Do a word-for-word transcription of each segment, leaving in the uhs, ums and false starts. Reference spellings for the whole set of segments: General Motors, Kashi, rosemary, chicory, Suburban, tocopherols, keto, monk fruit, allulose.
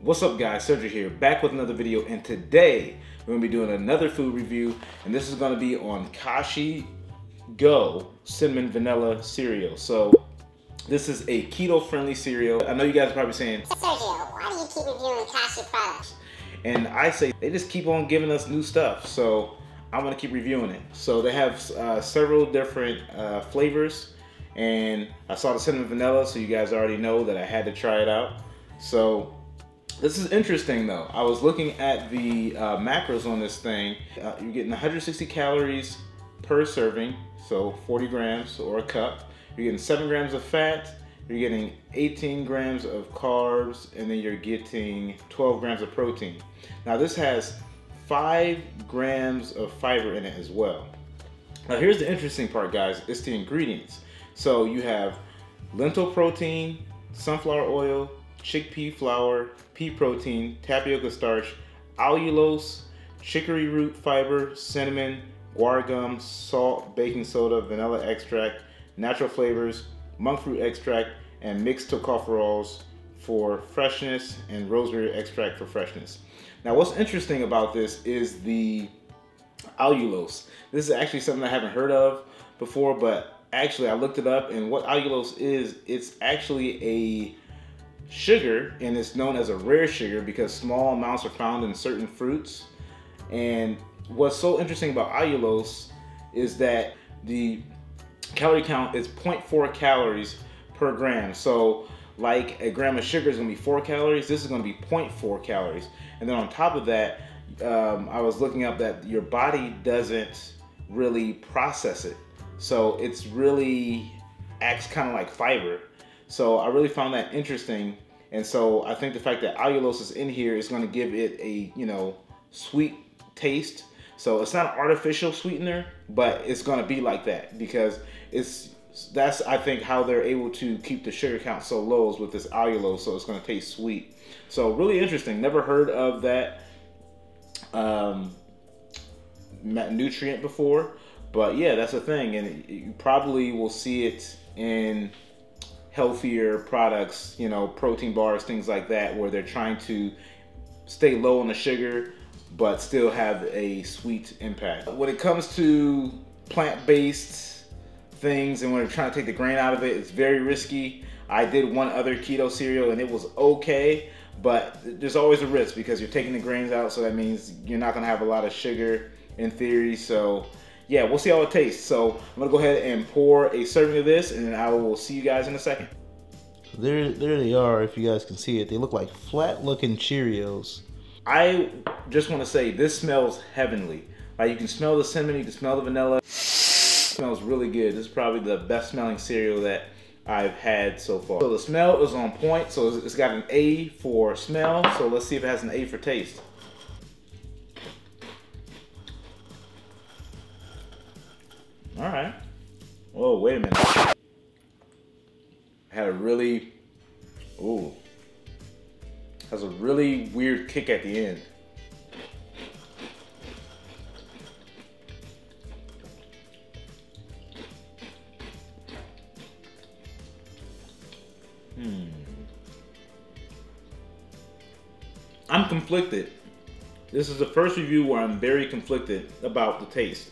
What's up guys, Sergio here, back with another video, and today we're going to be doing another food review, and this is going to be on Kashi Go Cinnamon Vanilla Cereal. So this is a keto-friendly cereal. I know you guys are probably saying, Sergio, why do you keep reviewing Kashi products? And I say, they just keep on giving us new stuff, so I'm going to keep reviewing it. So they have uh, several different uh, flavors, and I saw the cinnamon vanilla, so you guys already know that I had to try it out. So this is interesting though. I was looking at the uh, macros on this thing. Uh, you're getting one hundred sixty calories per serving, so forty grams or a cup. You're getting seven grams of fat, you're getting eighteen grams of carbs, and then you're getting twelve grams of protein. Now this has five grams of fiber in it as well. Now here's the interesting part guys, it's the ingredients. So you have lentil protein, sunflower oil, chickpea flour, pea protein, tapioca starch, allulose, chicory root fiber, cinnamon, guar gum, salt, baking soda, vanilla extract, natural flavors, monk fruit extract, and mixed tocopherols for freshness and rosemary extract for freshness. Now what's interesting about this is the allulose. This is actually something I haven't heard of before, but actually I looked it up, and what allulose is, it's actually a sugar, and it's known as a rare sugar because small amounts are found in certain fruits. And what's so interesting about allulose is that the calorie count is zero point four calories per gram. So like a gram of sugar is going to be four calories, this is going to be zero point four calories. And then on top of that, um, I was looking up that your body doesn't really process it, so it's really acts kind of like fiber. So I really found that interesting, and so I think the fact that allulose is in here is going to give it a, you know, sweet taste. So it's not an artificial sweetener, but it's going to be like that because it's that's I think how they're able to keep the sugar count so low is with this allulose. So it's going to taste sweet. So really interesting. Never heard of that um, nutrient before, but yeah, that's a thing, and it, you probably will see it in healthier products, you know, protein bars, things like that, where they're trying to stay low on the sugar but still have a sweet impact. When it comes to plant-based things and when they're trying to take the grain out of it, it's very risky. I did one other keto cereal and it was okay, but there's always a risk because you're taking the grains out, so that means you're not gonna have a lot of sugar in theory. So yeah, we'll see how it tastes. So I'm gonna go ahead and pour a serving of this, and then I will see you guys in a second. There, there they are, if you guys can see it. They look like flat looking Cheerios. I just wanna say this smells heavenly. Like you can smell the cinnamon, you can smell the vanilla. It smells really good. This is probably the best smelling cereal that I've had so far. So the smell is on point. So it's got an A for smell. So let's see if it has an A for taste. All right. Whoa, wait a minute. I had a really, ooh, has a really weird kick at the end. Hmm. I'm conflicted. This is the first review where I'm very conflicted about the taste.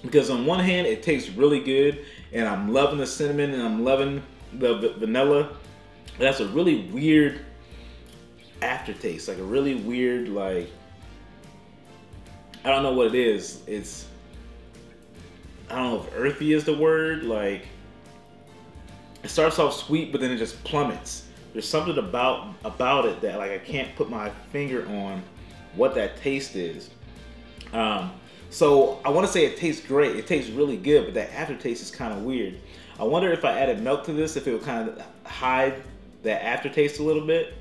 Because on one hand, it tastes really good, and I'm loving the cinnamon, and I'm loving the vanilla. That's a really weird aftertaste, like a really weird, like, I don't know what it is. It's, I don't know if earthy is the word. Like, it starts off sweet, but then it just plummets. There's something about about it that, like, I can't put my finger on what that taste is. Um, So I want to say it tastes great. It tastes really good, but that aftertaste is kind of weird. I wonder if I added milk to this, if it would kind of hide that aftertaste a little bit,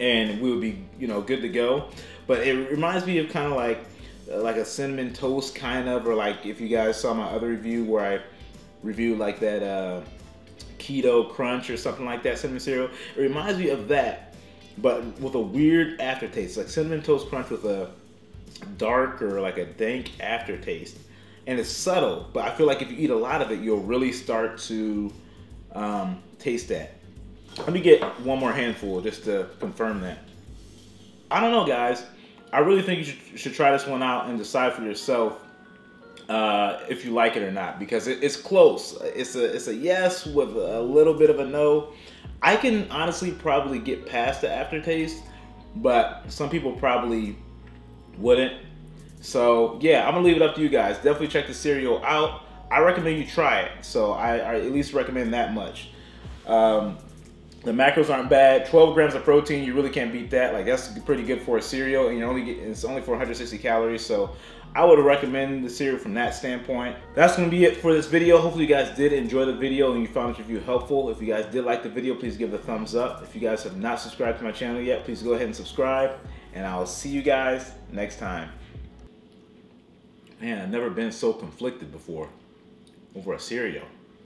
and we would be, you know, good to go. But it reminds me of kind of like like a cinnamon toast kind of, or like if you guys saw my other review where I reviewed like that uh, keto crunch or something like that, cinnamon cereal. It reminds me of that, but with a weird aftertaste, like cinnamon toast crunch with a dark or like a dank aftertaste, and it's subtle, but I feel like if you eat a lot of it, you'll really start to um, taste that. Let me get one more handful just to confirm that. I don't know, guys. I really think you should, should try this one out and decide for yourself uh, if you like it or not, because it, it's close. It's a, it's a yes with a little bit of a no. I can honestly probably get past the aftertaste, but some people probably wouldn't. So yeah, I'm gonna leave it up to you guys. Definitely check the cereal out. I recommend you try it. So I, I at least recommend that much. Um, the macros aren't bad. twelve grams of protein, you really can't beat that. Like, that's pretty good for a cereal, and you're only get, it's only four hundred sixty calories. So I would recommend the cereal from that standpoint. That's gonna be it for this video. Hopefully you guys did enjoy the video and you found this review helpful. If you guys did like the video, please give it a thumbs up. If you guys have not subscribed to my channel yet, please go ahead and subscribe, and I'll see you guys next time. Man, I've never been so conflicted before over a cereal.